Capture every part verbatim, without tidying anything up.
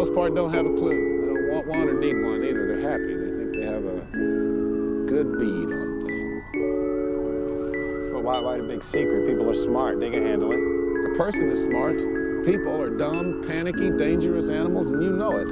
most part, don't have a clue. They don't want one or need one either. They're happy. They think they have a good bead on things. But why, why the big secret? People are smart. They can handle it. A person is smart. People are dumb, panicky, dangerous animals, and you know it.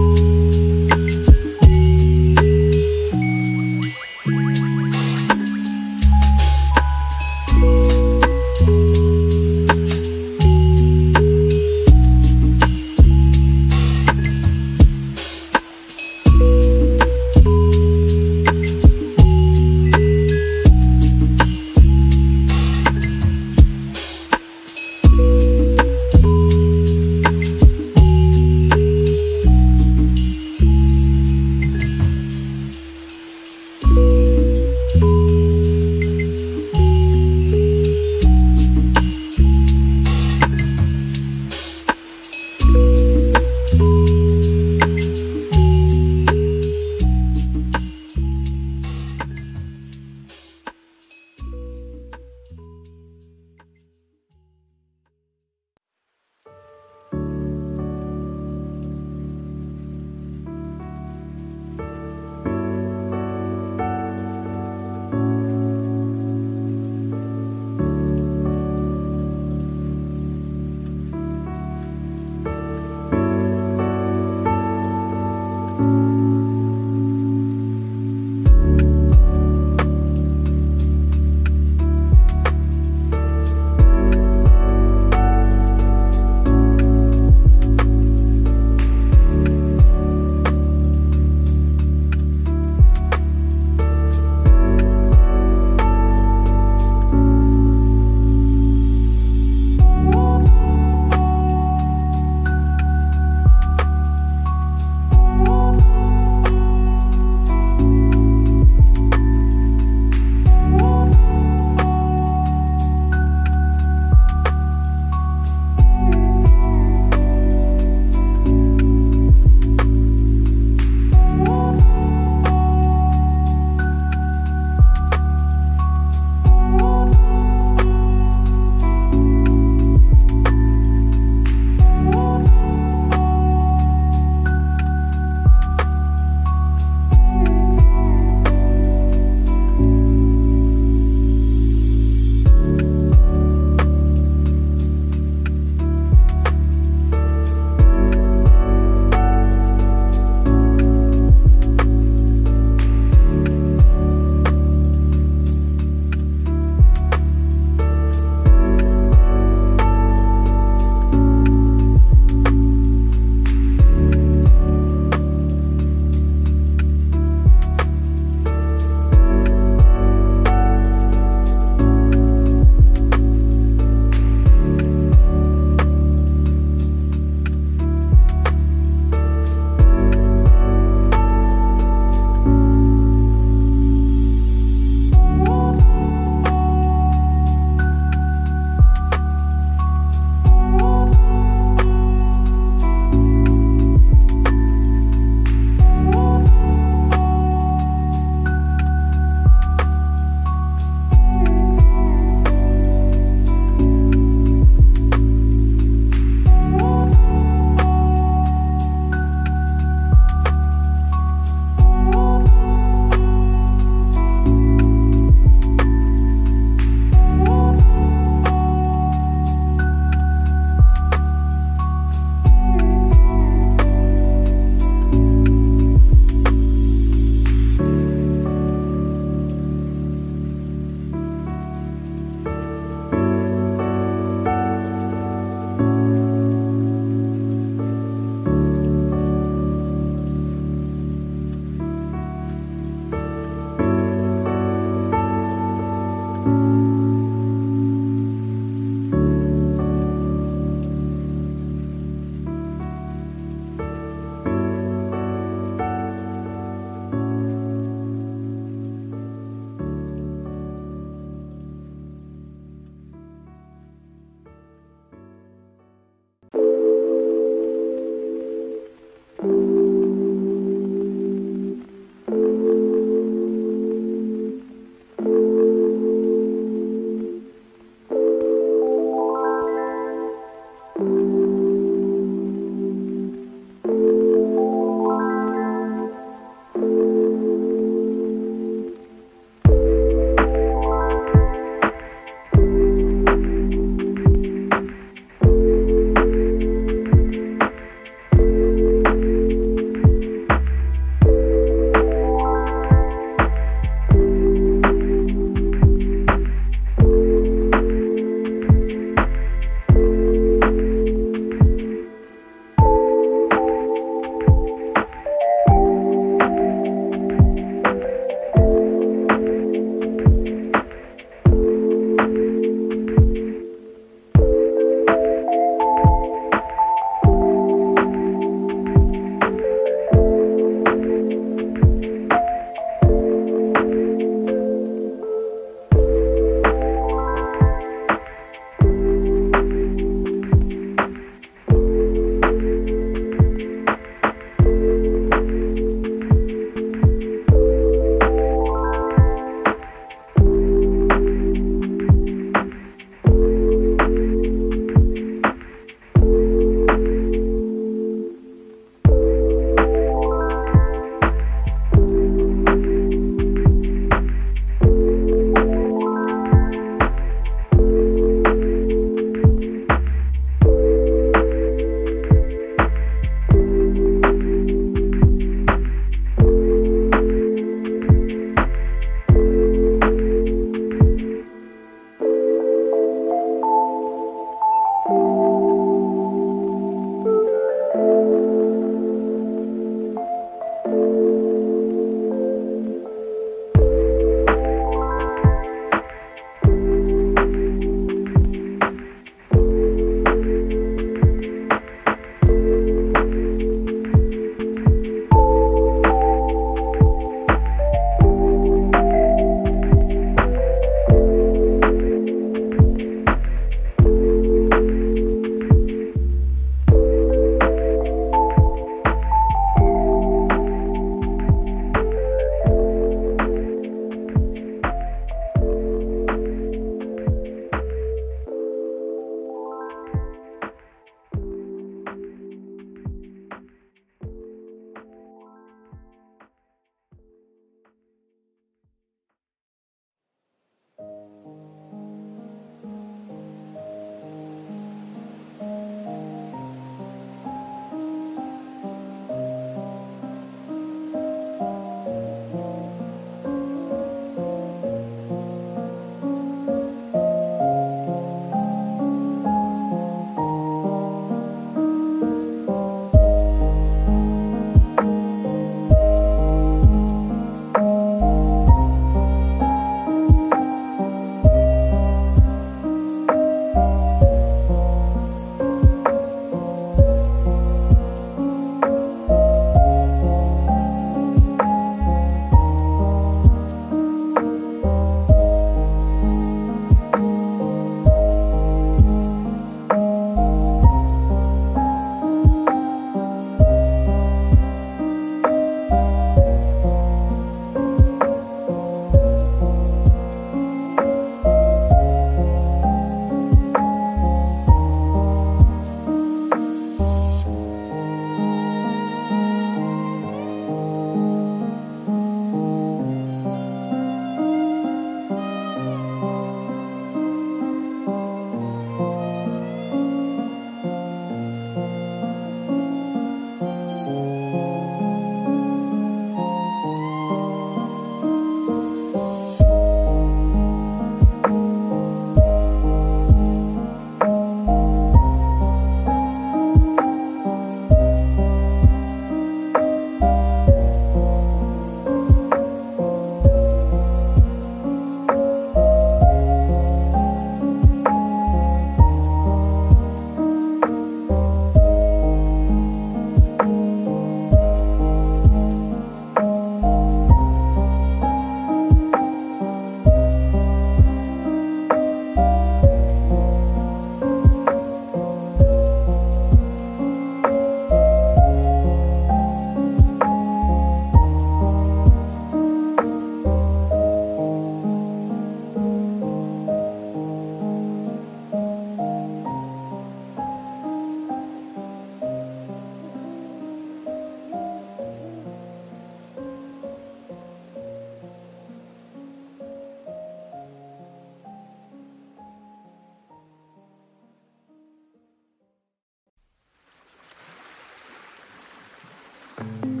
Thank you.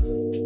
Thank you.